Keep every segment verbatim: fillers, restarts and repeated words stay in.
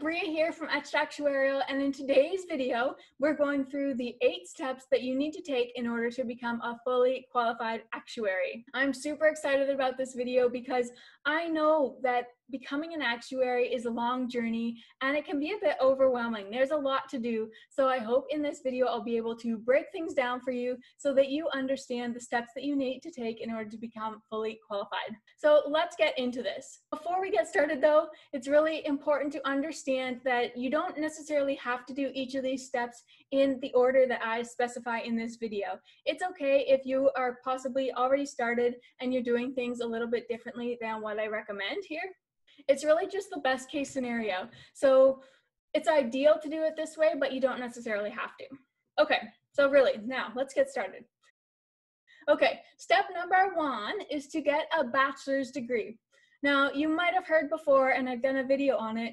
Bria here from Etched Actuarial, and in today's video, we're going through the eight steps that you need to take in order to become a fully qualified actuary. I'm super excited about this video because I know that becoming an actuary is a long journey and it can be a bit overwhelming. There's a lot to do, so I hope in this video I'll be able to break things down for you so that you understand the steps that you need to take in order to become fully qualified. So let's get into this. Before we get started though, it's really important to understand that you don't necessarily have to do each of these steps in the order that I specify in this video. It's okay if you are possibly already started and you're doing things a little bit differently than what I recommend here. It's really just the best case scenario. So it's ideal to do it this way, but you don't necessarily have to. Okay, so really, now let's get started. Okay, step number one is to get a bachelor's degree. Now, you might have heard before, and I've done a video on it,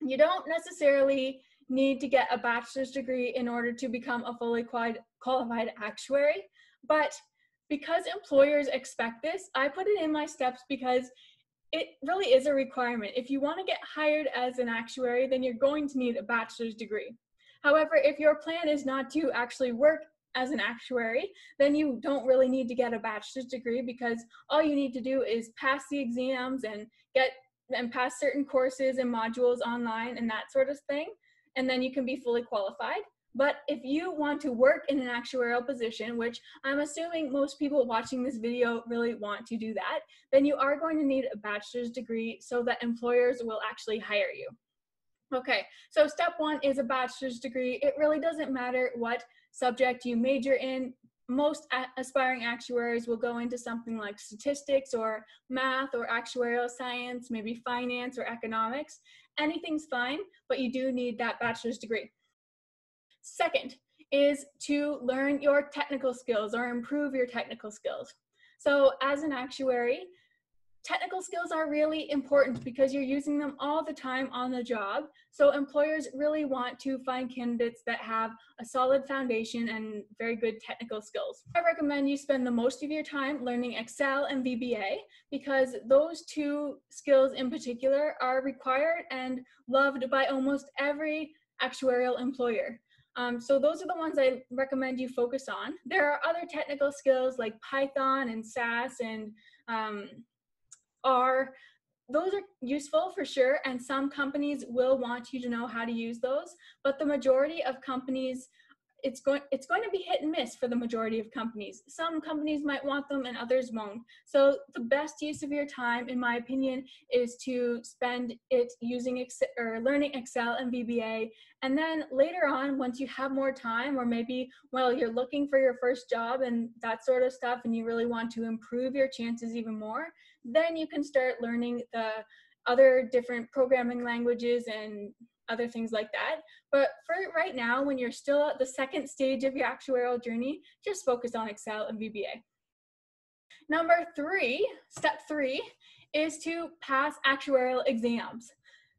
you don't necessarily need to get a bachelor's degree in order to become a fully qualified actuary, but because employers expect this, I put it in my steps because it really is a requirement. If you want to get hired as an actuary, then you're going to need a bachelor's degree. However, if your plan is not to actually work as an actuary, then you don't really need to get a bachelor's degree because all you need to do is pass the exams and get and pass certain courses and modules online and that sort of thing, and then you can be fully qualified. But if you want to work in an actuarial position, which I'm assuming most people watching this video really want to do that, then you are going to need a bachelor's degree so that employers will actually hire you. Okay, so step one is a bachelor's degree. It really doesn't matter what subject you major in. Most aspiring actuaries will go into something like statistics or math or actuarial science, maybe finance or economics. Anything's fine, but you do need that bachelor's degree. Second is to learn your technical skills or improve your technical skills. So as an actuary, technical skills are really important because you're using them all the time on the job. So employers really want to find candidates that have a solid foundation and very good technical skills. I recommend you spend the most of your time learning Excel and V B A because those two skills in particular are required and loved by almost every actuarial employer. Um, so those are the ones I recommend you focus on. There are other technical skills like Python and S A S and um, R. Those are useful for sure, and some companies will want you to know how to use those, but the majority of companies, it's going, it's going to be hit and miss for the majority of companies. Some companies might want them and others won't. So the best use of your time, in my opinion, is to spend it using Excel or learning Excel and V B A. And then later on, once you have more time, or maybe, well, you're looking for your first job and that sort of stuff, and you really want to improve your chances even more, then you can start learning the other different programming languages and other things like that. But for right now, when you're still at the second stage of your actuarial journey, just focus on Excel and V B A. Number three, step three, is to pass actuarial exams.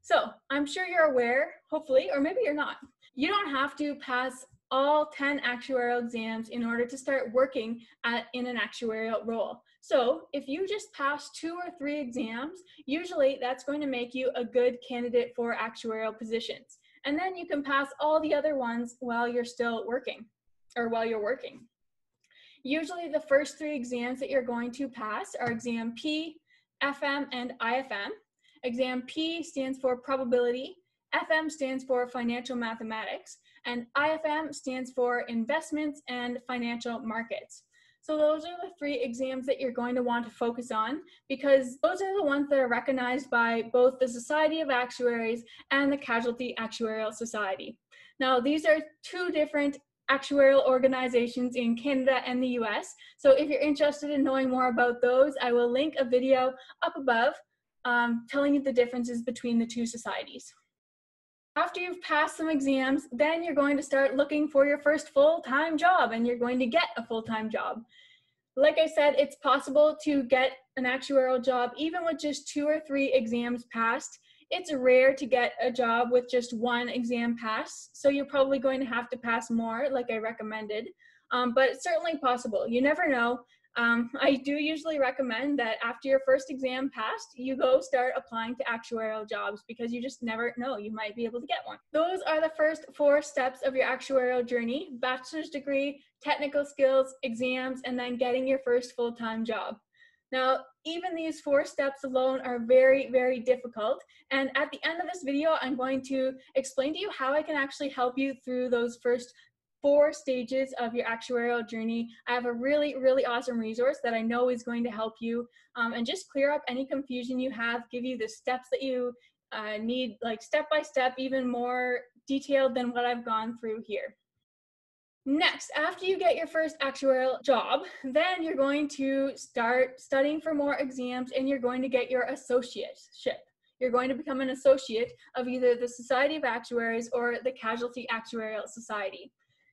So I'm sure you're aware, hopefully, or maybe you're not, you don't have to pass all ten actuarial exams in order to start working at, in an actuarial role. So if you just pass two or three exams, usually that's going to make you a good candidate for actuarial positions. And then you can pass all the other ones while you're still working, or while you're working. Usually the first three exams that you're going to pass are Exam P, F M, and I F M. Exam P stands for probability, F M stands for financial mathematics, and I F M stands for investments and financial markets. So those are the three exams that you're going to want to focus on because those are the ones that are recognized by both the Society of Actuaries and the Casualty Actuarial Society. Now, these are two different actuarial organizations in Canada and the U S. So if you're interested in knowing more about those, I will link a video up above um, telling you the differences between the two societies. After you've passed some exams, then you're going to start looking for your first full-time job, and you're going to get a full-time job. Like I said, it's possible to get an actuarial job even with just two or three exams passed. It's rare to get a job with just one exam passed, so you're probably going to have to pass more, like I recommended, um, but it's certainly possible. You never know. Um, I do usually recommend that after your first exam passed, you go start applying to actuarial jobs, because you just never know, you might be able to get one. Those are the first four steps of your actuarial journey: bachelor's degree, technical skills, exams, and then getting your first full-time job. Now, even these four steps alone are very, very difficult. And at the end of this video, I'm going to explain to you how I can actually help you through those first four stages of your actuarial journey. I have a really, really awesome resource that I know is going to help you um, and just clear up any confusion you have, give you the steps that you uh, need, like step by step, even more detailed than what I've gone through here. Next, after you get your first actuarial job, then you're going to start studying for more exams, and you're going to get your associateship. You're going to become an associate of either the Society of Actuaries or the Casualty Actuarial Society.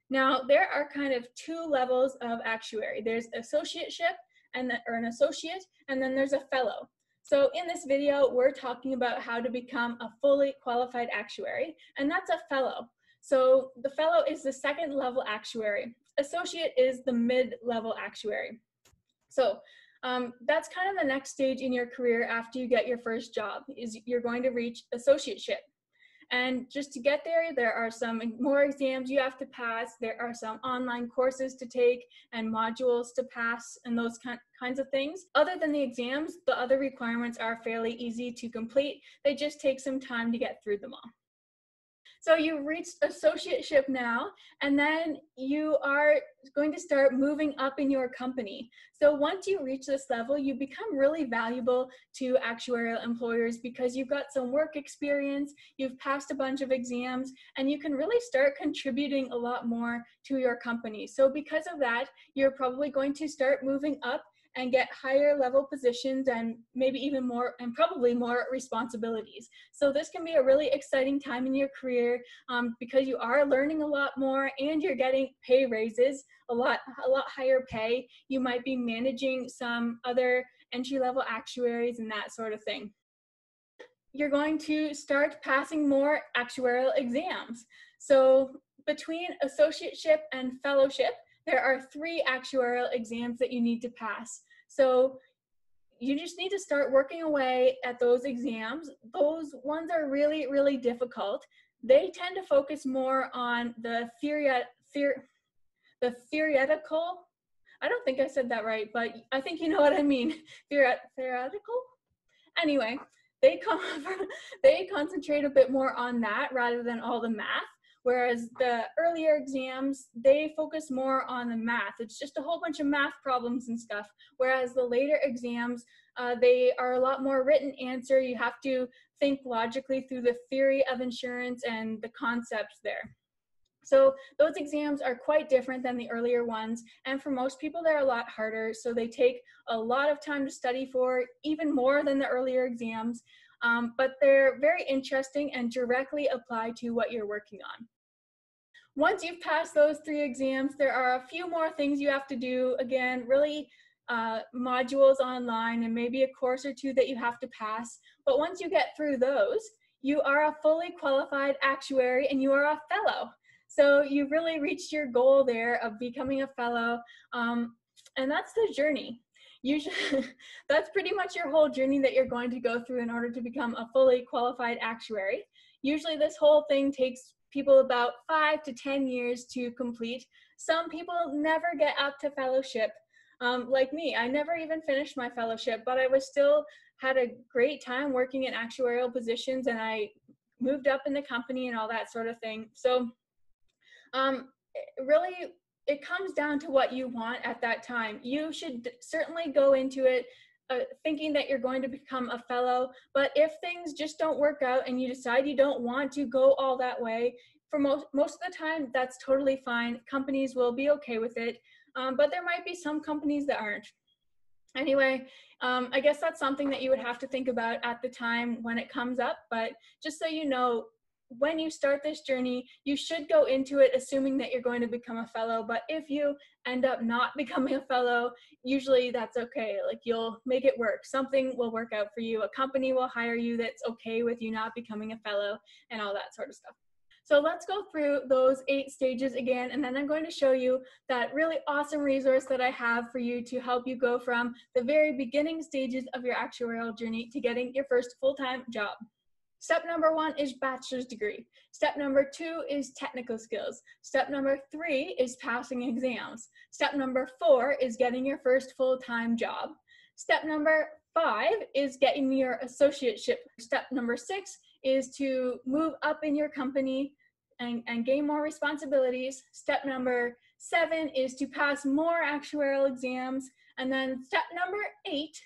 Now, there are kind of two levels of actuary. There's associateship, and the, or an associate, and then there's a fellow. So in this video, we're talking about how to become a fully qualified actuary, and that's a fellow. So the fellow is the second level actuary. Associate is the mid-level actuary. So um, that's kind of the next stage in your career after you get your first job, is you're going to reach associateship. And just to get there, there are some more exams you have to pass. There are some online courses to take and modules to pass and those kinds of things. Other than the exams, the other requirements are fairly easy to complete. They just take some time to get through them all. So you've reached associateship now, and then you are going to start moving up in your company. So once you reach this level, you become really valuable to actuarial employers because you've got some work experience, you've passed a bunch of exams, and you can really start contributing a lot more to your company. So because of that, you're probably going to start moving up and get higher level positions and maybe even more and probably more responsibilities. So this can be a really exciting time in your career um, because you are learning a lot more and you're getting pay raises, a lot, a lot higher pay. You might be managing some other entry-level actuaries and that sort of thing. You're going to start passing more actuarial exams. So between associateship and fellowship, there are three actuarial exams that you need to pass. So you just need to start working away at those exams. Those ones are really, really difficult. They tend to focus more on the theory, theor, the theoretical. I don't think I said that right, but I think you know what I mean. Theor, theoretical? Anyway, they, come, they concentrate a bit more on that rather than all the math. Whereas the earlier exams, they focus more on the math. It's just a whole bunch of math problems and stuff. Whereas the later exams, uh, they are a lot more written answer. You have to think logically through the theory of insurance and the concepts there. So those exams are quite different than the earlier ones. And for most people, they're a lot harder. So they take a lot of time to study for, even more than the earlier exams. Um, but they're very interesting and directly apply to what you're working on. Once you've passed those three exams, there are a few more things you have to do. Again, really uh, modules online and maybe a course or two that you have to pass. But once you get through those, you are a fully qualified actuary and you are a fellow. So you've really reached your goal there of becoming a fellow. Um, and that's the journey. Usually, that's pretty much your whole journey that you're going to go through in order to become a fully qualified actuary. Usually this whole thing takes people about five to ten years to complete. Some people never get up to fellowship. Um, like me, I never even finished my fellowship, but I was still had a great time working in actuarial positions and I moved up in the company and all that sort of thing. So um, really, it comes down to what you want at that time. You should certainly go into it uh, thinking that you're going to become a fellow, but if things just don't work out and you decide you don't want to go all that way, for most, most of the time, that's totally fine. Companies will be okay with it, um, but there might be some companies that aren't. Anyway, um, I guess that's something that you would have to think about at the time when it comes up, but just so you know, when you start this journey, you should go into it assuming that you're going to become a fellow, but if you end up not becoming a fellow, usually that's okay. Like, you'll make it work. Something will work out for you. A company will hire you that's okay with you not becoming a fellow and all that sort of stuff. So let's go through those eight stages again, and then I'm going to show you that really awesome resource that I have for you to help you go from the very beginning stages of your actuarial journey to getting your first full-time job. Step number one is bachelor's degree. Step number two is technical skills. Step number three is passing exams. Step number four is getting your first full-time job. Step number five is getting your associateship. Step number six is to move up in your company and, and gain more responsibilities. Step number seven is to pass more actuarial exams. And then step number eight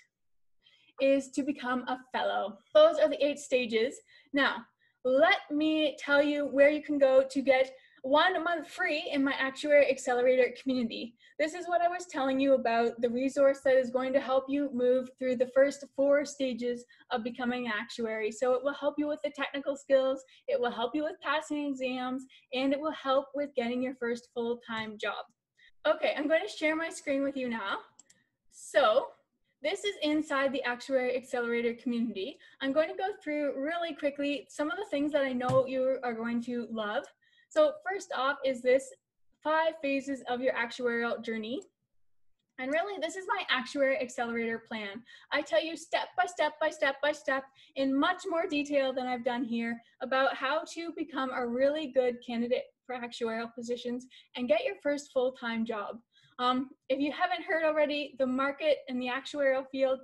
is to become a fellow. Those are the eight stages. Now, let me tell you where you can go to get one month free in my Actuary Accelerator community. This is what I was telling you about, the resource that is going to help you move through the first four stages of becoming an actuary. So it will help you with the technical skills, it will help you with passing exams, and it will help with getting your first full-time job. Okay, I'm going to share my screen with you now. So, this is inside the Actuary Accelerator community. I'm going to go through really quickly some of the things that I know you are going to love. So first off is this five phases of your actuarial journey. And really, this is my Actuary Accelerator plan. I tell you step by step by step by step in much more detail than I've done here about how to become a really good candidate for actuarial positions and get your first full-time job. Um, if you haven't heard already, the market in the actuarial field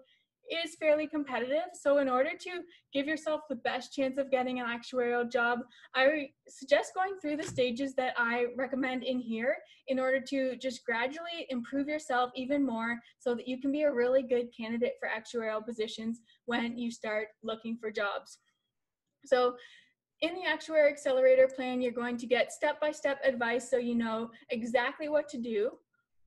is fairly competitive. So in order to give yourself the best chance of getting an actuarial job, I suggest going through the stages that I recommend in here in order to just gradually improve yourself even more so that you can be a really good candidate for actuarial positions when you start looking for jobs. So in the Actuary Accelerator plan, you're going to get step-by-step advice so you know exactly what to do.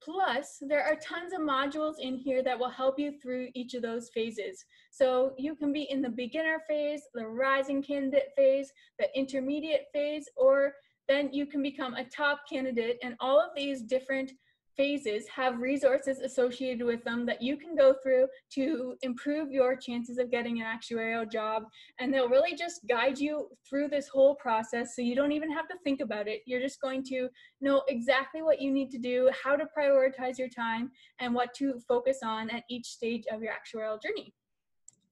Plus, there are tons of modules in here that will help you through each of those phases. So you can be in the beginner phase, the rising candidate phase, the intermediate phase, or then you can become a top candidate. And all of these different phases have resources associated with them that you can go through to improve your chances of getting an actuarial job. And they'll really just guide you through this whole process so you don't even have to think about it. You're just going to know exactly what you need to do, how to prioritize your time, and what to focus on at each stage of your actuarial journey.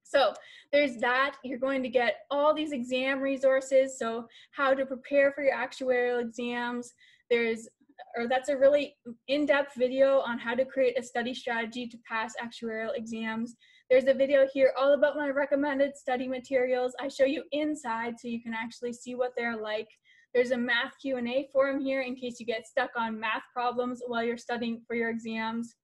So there's that. You're going to get all these exam resources, so how to prepare for your actuarial exams. There's or that's a really in-depth video on how to create a study strategy to pass actuarial exams. There's a video here all about my recommended study materials. I show you inside so you can actually see what they're like. There's a math Q and A forum here in case you get stuck on math problems while you're studying for your exams.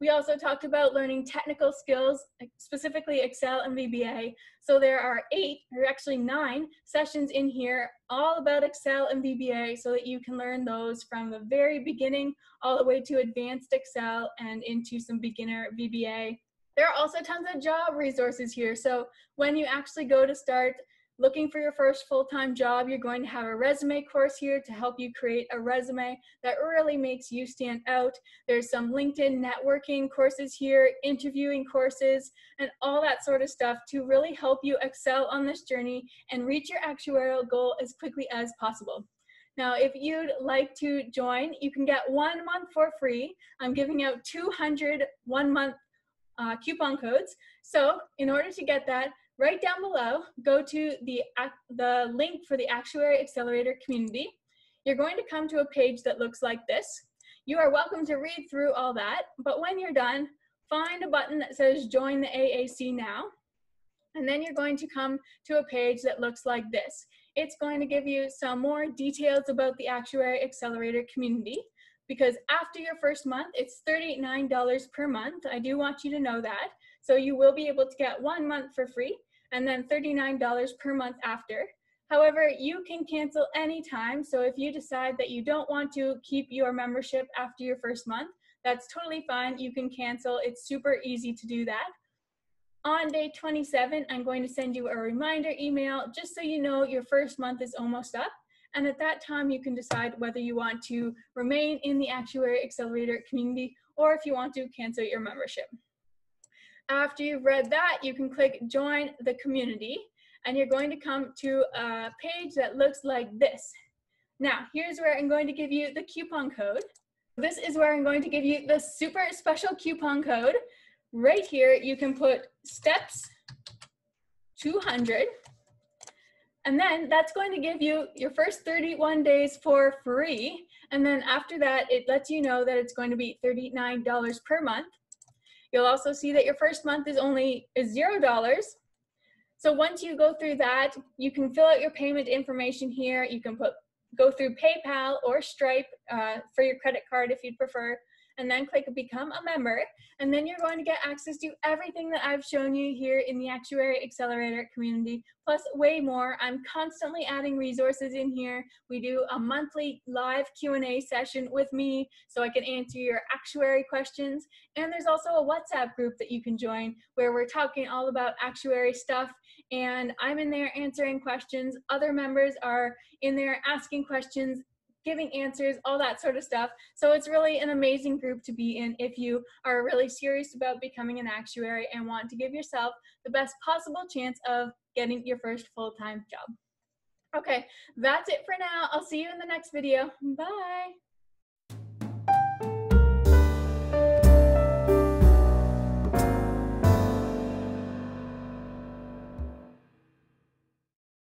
We also talked about learning technical skills, specifically Excel and V B A. So there are eight, or actually nine, sessions in here all about Excel and V B A so that you can learn those from the very beginning all the way to advanced Excel and into some beginner V B A. There are also tons of job resources here. So when you actually go to start looking for your first full-time job, you're going to have a resume course here to help you create a resume that really makes you stand out. There's some LinkedIn networking courses here, interviewing courses, and all that sort of stuff to really help you excel on this journey and reach your actuarial goal as quickly as possible. Now, if you'd like to join, you can get one month for free. I'm giving out two hundred one-month uh, coupon codes. So in order to get that, right down below, go to the, the link for the Actuary Accelerator community. You're going to come to a page that looks like this. You are welcome to read through all that, but when you're done, find a button that says Join the A A C Now, and then you're going to come to a page that looks like this. It's going to give you some more details about the Actuary Accelerator community, because after your first month, it's thirty-nine dollars per month. I do want you to know that. So you will be able to get one month for free, and then thirty-nine dollars per month after. However, you can cancel anytime. So if you decide that you don't want to keep your membership after your first month, that's totally fine. You can cancel. It's super easy to do that. On day twenty-seven, I'm going to send you a reminder email just so you know your first month is almost up. And at that time, you can decide whether you want to remain in the Actuary Accelerator community or if you want to cancel your membership. After you've read that, you can click Join the Community, and you're going to come to a page that looks like this. Now, here's where I'm going to give you the coupon code. This is where I'm going to give you the super special coupon code. Right here, you can put steps two hundred, and then that's going to give you your first thirty-one days for free. And then after that, it lets you know that it's going to be thirty-nine dollars per month. You'll also see that your first month is only zero dollars. So once you go through that, you can fill out your payment information here. You can put go through PayPal or Stripe uh, for your credit card if you'd prefer, and then click Become a Member. And then you're going to get access to everything that I've shown you here in the Actuary Accelerator community, plus way more. I'm constantly adding resources in here. We do a monthly live Q and A session with me so I can answer your actuary questions. And there's also a WhatsApp group that you can join where we're talking all about actuary stuff. And I'm in there answering questions. Other members are in there asking questions, giving answers, all that sort of stuff. So it's really an amazing group to be in if you are really serious about becoming an actuary and want to give yourself the best possible chance of getting your first full-time job. Okay, that's it for now. I'll see you in the next video. Bye.